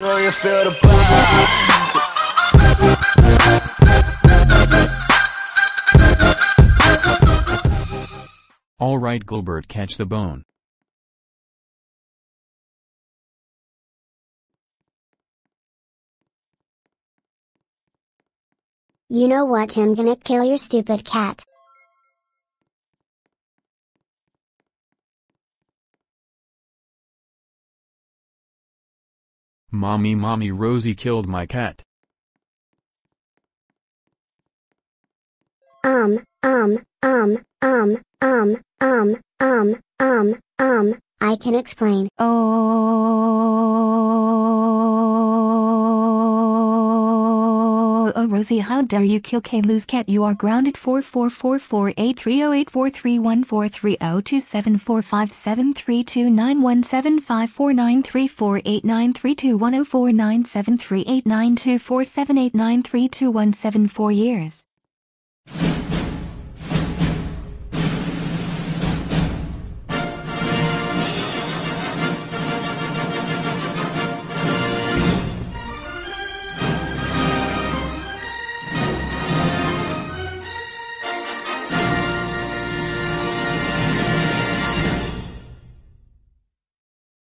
You feel the buzz. All right, Gilbert, catch the bone. You know what? I'm gonna kill your stupid cat. Mommy, mommy, Rosie killed my cat. I can explain. Oh, Rosie, how dare you kill Caillou's cat? You are grounded. 44448308431430274573291754934893210497389247897389478924789321748 years.